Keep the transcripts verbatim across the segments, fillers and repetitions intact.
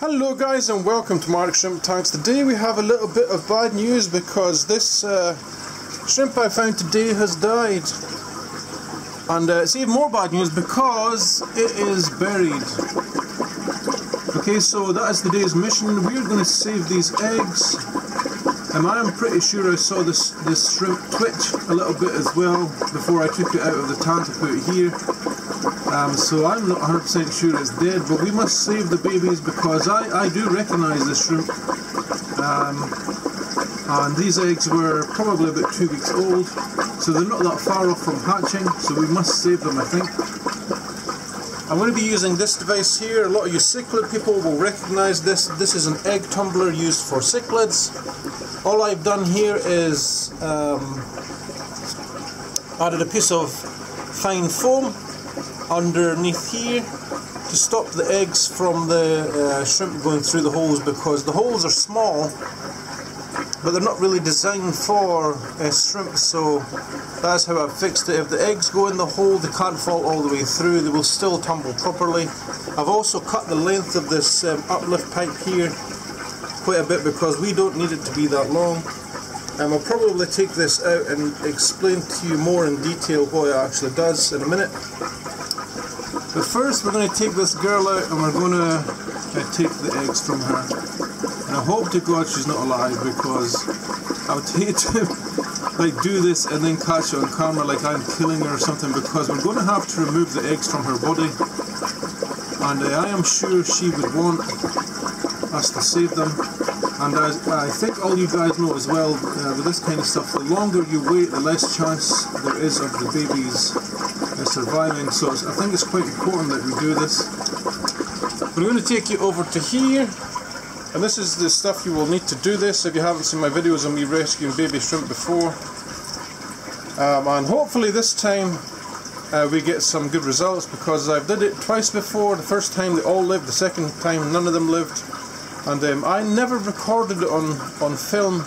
Hello guys and welcome to Marks Shrimp Tanks. Today we have a little bit of bad news because this uh, shrimp I found today has died. And uh, it's even more bad news because it is buried. Okay, so that is today's mission. We're going to save these eggs. Um, I'm pretty sure I saw this, this shrimp twitch a little bit as well before I took it out of the tank to put it here. Um, so I'm not one hundred percent sure it's dead, but we must save the babies because I, I do recognise this shrimp. Um, and these eggs were probably about two weeks old, so they're not that far off from hatching, so we must save them, I think. I'm going to be using this device here. A lot of you cichlid people will recognise this. This is an egg tumbler used for cichlids. All I've done here is um, added a piece of fine foam underneath here to stop the eggs from the uh, shrimp going through the holes, because the holes are small but they're not really designed for uh, shrimp, so that's how I've fixed it. If the eggs go in the hole, they can't fall all the way through, they will still tumble properly. I've also cut the length of this um, uplift pipe here quite a bit because we don't need it to be that long. Um, I'll probably take this out and explain to you more in detail what it actually does in a minute. But first we're going to take this girl out and we're going to uh, take the eggs from her. And I hope to God she's not alive, because I would hate to like do this and then catch it on camera like I'm killing her or something, because we're going to have to remove the eggs from her body. And uh, I am sure she would want us to save them. And as I think all you guys know as well, uh, with this kind of stuff, the longer you wait, the less chance there is of the babies surviving, so I think it's quite important that we do this. We're going to take you over to here, and this is the stuff you will need to do this if you haven't seen my videos on me rescuing baby shrimp before. Um, and hopefully this time uh, we get some good results, because I've did it twice before. The first time they all lived, the second time none of them lived, and um, I never recorded it on, on film,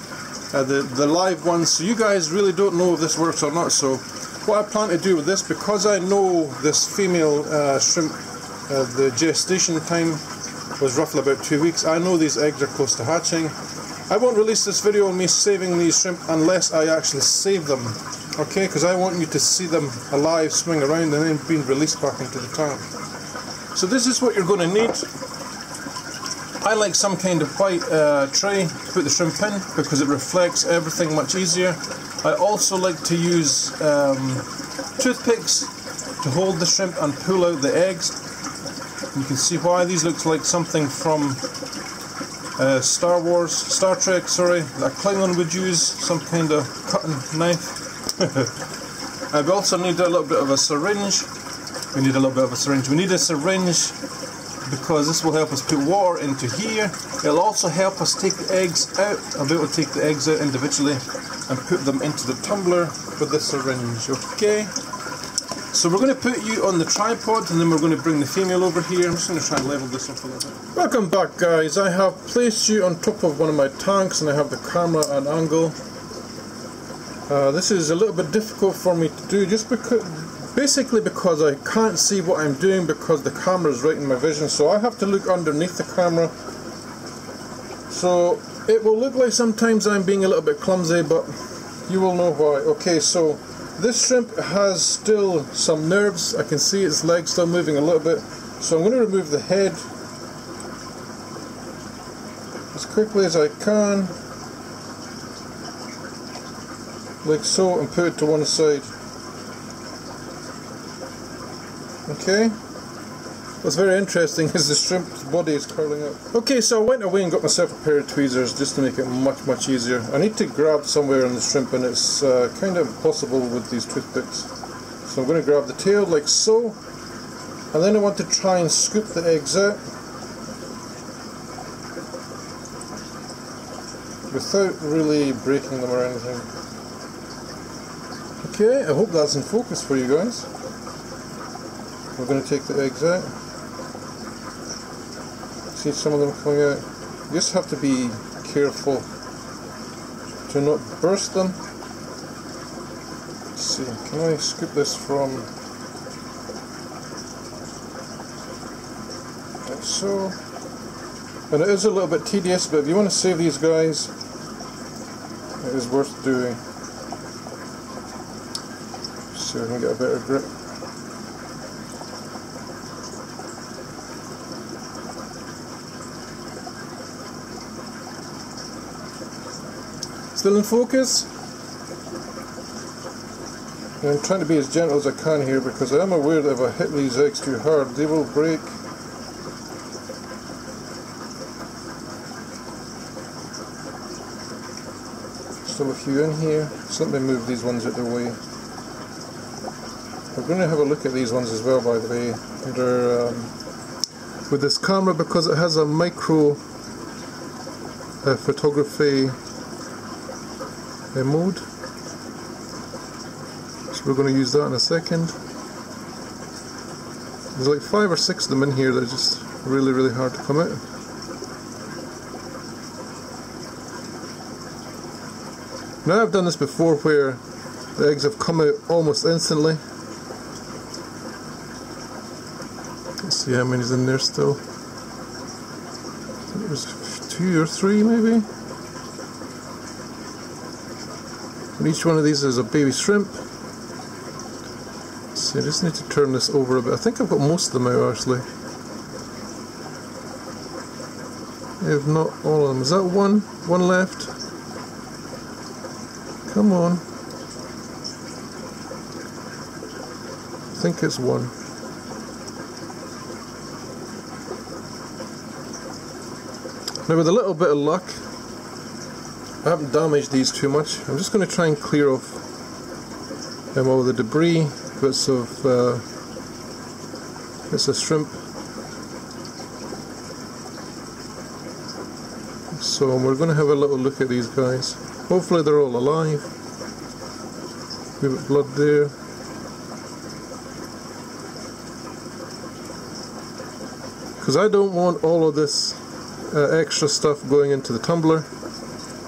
uh, the, the live ones, so you guys really don't know if this works or not. So what I plan to do with this, because I know this female uh, shrimp, uh, the gestation time was roughly about two weeks, I know these eggs are close to hatching. I won't release this video on me saving these shrimp unless I actually save them, okay? Because I want you to see them alive, swing around, and then being released back into the tank. So this is what you're going to need. I like some kind of white uh, tray to put the shrimp in because it reflects everything much easier. I also like to use um, toothpicks to hold the shrimp and pull out the eggs. You can see why these look like something from uh, Star Wars, Star Trek, sorry, that Klingon would use, some kind of cutting knife. I also need a little bit of a syringe. We need a little bit of a syringe. We need a syringe because this will help us put water into here. It'll also help us take the eggs out. I'll be able to take the eggs out individually and put them into the tumbler with the syringe, okay? So we're going to put you on the tripod and then we're going to bring the female over here. I'm just going to try and level this up a little bit. Welcome back guys, I have placed you on top of one of my tanks and I have the camera at an angle. Uh, this is a little bit difficult for me to do, just because, basically because I can't see what I'm doing because the camera is right in my vision, so I have to look underneath the camera. So it will look like sometimes I'm being a little bit clumsy, but you will know why. Okay, so this shrimp has still some nerves. I can see its legs still moving a little bit. So I'm going to remove the head as quickly as I can, like so, and put it to one side. Okay. What's very interesting is the shrimp's body is curling up. Okay, so I went away and got myself a pair of tweezers just to make it much, much easier. I need to grab somewhere on the shrimp, and it's uh, kind of impossible with these toothpicks. So I'm going to grab the tail, like so. And then I want to try and scoop the eggs out without really breaking them or anything. Okay, I hope that's in focus for you guys. We're going to take the eggs out. See some of them coming out. You just have to be careful to not burst them. Let's see, can I scoop this from like so? But it is a little bit tedious, but if you want to save these guys, it is worth doing. So we can get a better grip. Still in focus? And I'm trying to be as gentle as I can here, because I am aware that if I hit these eggs too hard, they will break. Still a few in here. Just let me move these ones out of the way. We're going to have a look at these ones as well, by the way, um, with this camera, because it has a micro uh, photography uh, mode. So we're going to use that in a second. There's like five or six of them in here that are just really, really hard to come out. Now, I've done this before where the eggs have come out almost instantly. Let's see how many's in there still. I think there's two or three maybe. And each one of these is a baby shrimp. So I just need to turn this over a bit. I think I've got most of them out actually. If not all of them. Is that one? One left? Come on. I think it's one. Now with a little bit of luck, I haven't damaged these too much. I'm just going to try and clear off um, all the debris, bits of uh, bits of shrimp. So we're going to have a little look at these guys. Hopefully they're all alive. A bit of blood there. Because I don't want all of this uh, extra stuff going into the tumbler,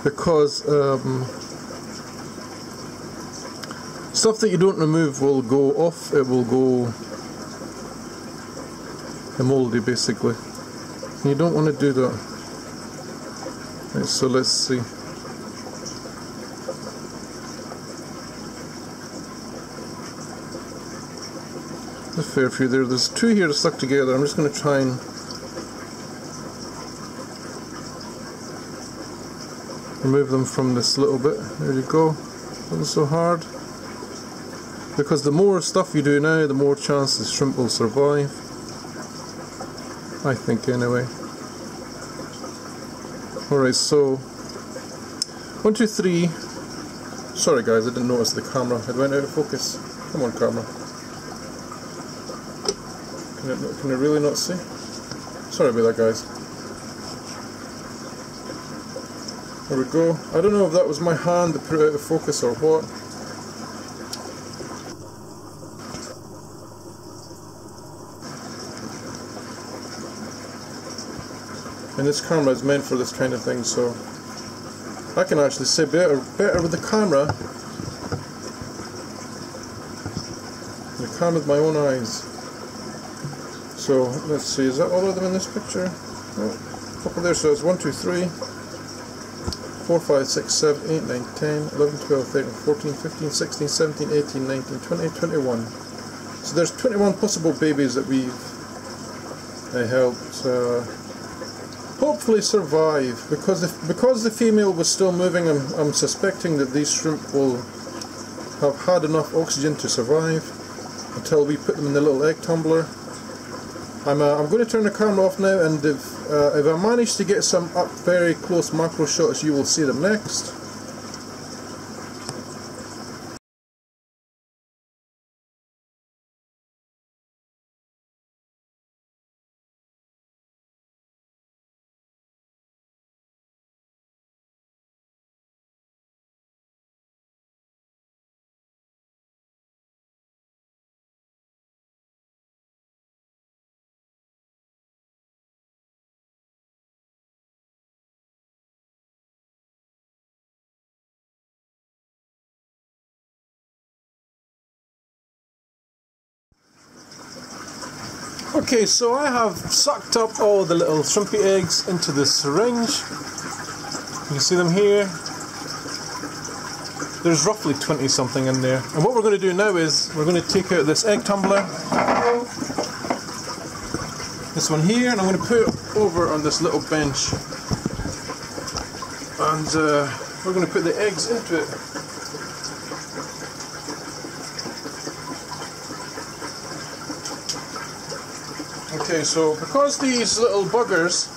because um, stuff that you don't remove will go off. It will go moldy basically. And you don't want to do that. Right, so let's see. A fair few there. There's two here stuck together. I'm just going to try and remove them from this little bit. There you go. Not so hard. Because the more stuff you do now, the more chance the shrimp will survive. I think, anyway. Alright, so one, two, three. Sorry, guys, I didn't notice the camera. It went out of focus. Come on, camera. Can I really not see? Sorry about that, guys. There we go. I don't know if that was my hand that put it out of focus or what. And this camera is meant for this kind of thing, so I can actually say better, better with the camera than I can with my own eyes. So let's see, is that all of them in this picture? Oh, a couple there, so it's one, two, three, four, five, six, seven, eight, nine, ten, eleven, twelve, thirteen, fourteen, fifteen, sixteen, seventeen, eighteen, nineteen, twenty, twenty-one. So there's twenty-one possible babies that we've uh, helped uh, hopefully survive. Because, if, because the female was still moving, I'm, I'm suspecting that these shrimp will have had enough oxygen to survive until we put them in the little egg tumbler. I'm, uh, I'm going to turn the camera off now, and if, uh, if I manage to get some up very close macro shots, you will see them next. Okay, so I have sucked up all the little shrimpy eggs into the syringe. You can see them here. There's roughly twenty something in there. And what we're going to do now is we're going to take out this egg tumbler, this one here, and I'm going to put it over on this little bench. And uh, we're going to put the eggs into it. Okay, so because these little buggers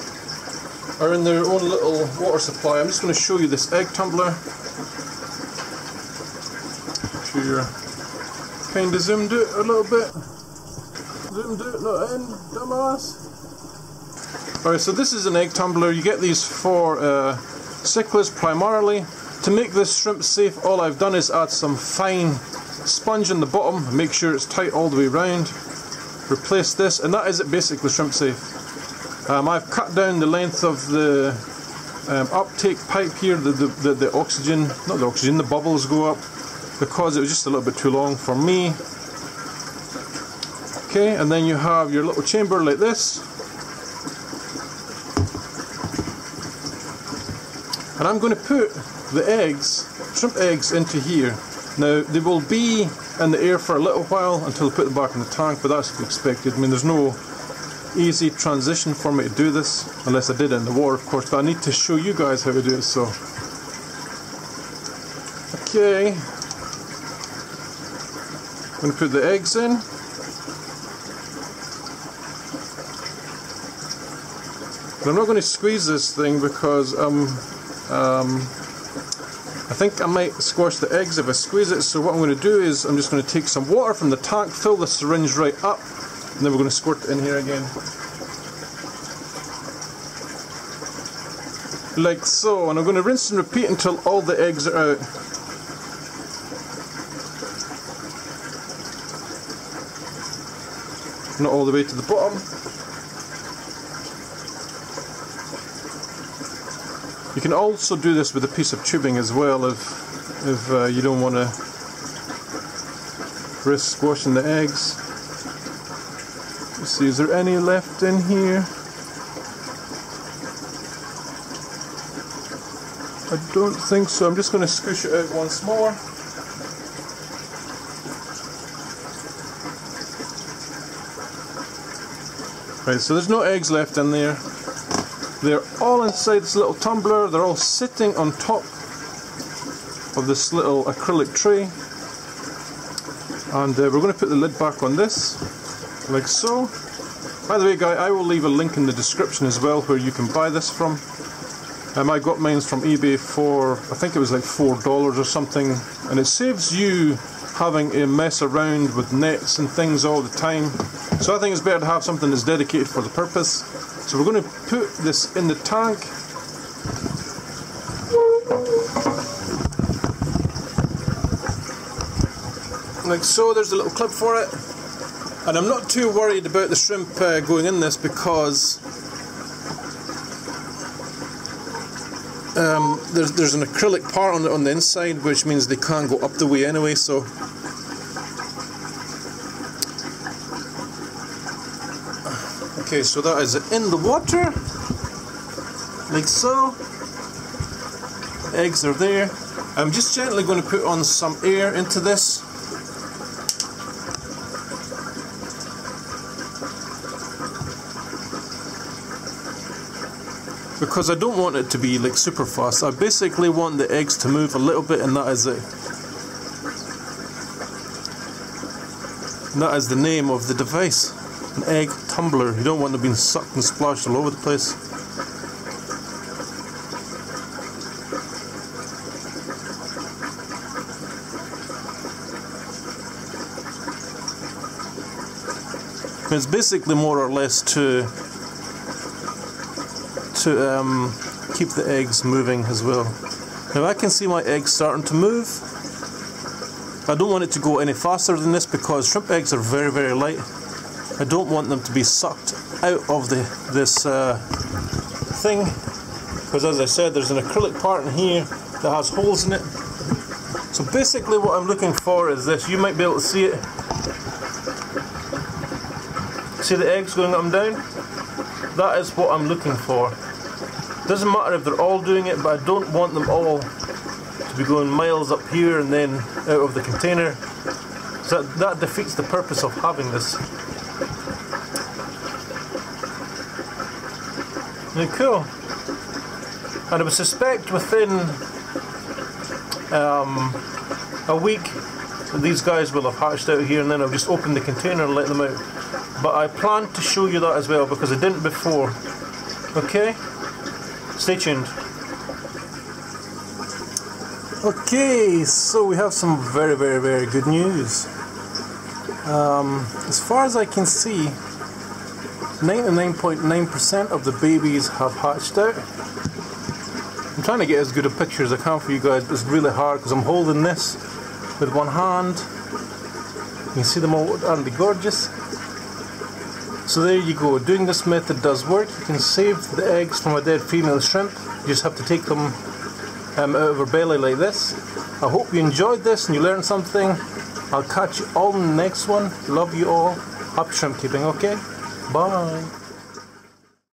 are in their own little water supply, I'm just going to show you this egg tumbler. You're kind of zoomed it a little bit. Zoomed it, not in, dumbass. Alright, so this is an egg tumbler. You get these for uh, cichlids primarily. To make this shrimp safe, all I've done is add some fine sponge in the bottom and make sure it's tight all the way round. Replace this, and that is it basically shrimp safe. Um, I've cut down the length of the um, uptake pipe here, the, the, the, the oxygen, not the oxygen, the bubbles go up, because it was just a little bit too long for me. Okay, and then you have your little chamber like this. And I'm going to put the eggs, shrimp eggs, into here. Now, they will be in the air for a little while until I put them back in the tank, but that's expected. I mean, there's no easy transition for me to do this, unless I did it in the water, of course, but I need to show you guys how to do it, so. Okay. I'm going to put the eggs in. But I'm not going to squeeze this thing because um, um, I think I might squash the eggs if I squeeze it. So what I'm going to do is I'm just going to take some water from the tank, fill the syringe right up, and then we're going to squirt it in here again. Like so. And I'm going to rinse and repeat until all the eggs are out. Not all the way to the bottom. You can also do this with a piece of tubing as well if if uh, you don't want to risk squashing the eggs. Let's see, is there any left in here? I don't think so. I'm just going to scoosh it out once more. Right, so there's no eggs left in there. They're all inside this little tumbler. They're all sitting on top of this little acrylic tray. And uh, we're going to put the lid back on this, like so. By the way, guy, I will leave a link in the description as well where you can buy this from. Um, I got mine from eBay for, I think it was like four dollars or something. And it saves you having a mess around with nets and things all the time. So I think it's better to have something that's dedicated for the purpose. So we're going to put this in the tank. Like so, there's a little clip for it. And I'm not too worried about the shrimp uh, going in this because um, there's, there's an acrylic part on the, on the inside, which means they can't go up the way anyway, so. Okay, so that is it in the water, like so. Eggs are there. I'm just gently going to put on some air into this. Because I don't want it to be like super fast. I basically want the eggs to move a little bit, and that is it. And that is the name of the device. An egg tumbler. You don't want them being sucked and splashed all over the place. It's basically more or less to to um, keep the eggs moving as well. Now I can see my eggs starting to move. I don't want it to go any faster than this because shrimp eggs are very, very light. I don't want them to be sucked out of the this uh, thing because, as I said, there's an acrylic part in here that has holes in it. So basically what I'm looking for is this. You might be able to see it. See the eggs going up and down? That is what I'm looking for. Doesn't matter if they're all doing it, but I don't want them all to be going miles up here and then out of the container. So that, that defeats the purpose of having this. And cool. And I would suspect within um, a week these guys will have hatched out here, and then I'll just open the container and let them out. But I plan to show you that as well, because I didn't before. Okay? Stay tuned. Okay, so we have some very, very, very good news. Um, as far as I can see, ninety-nine point nine percent of the babies have hatched out. I'm trying to get as good a picture as I can for you guys, but it's really hard because I'm holding this with one hand. You can see them all, aren't they gorgeous? So there you go, doing this method does work. You can save the eggs from a dead female shrimp. You just have to take them um, out of her belly like this. I hope you enjoyed this and you learned something. I'll catch you all in the next one. Love you all. Happy shrimp keeping, okay? Bye.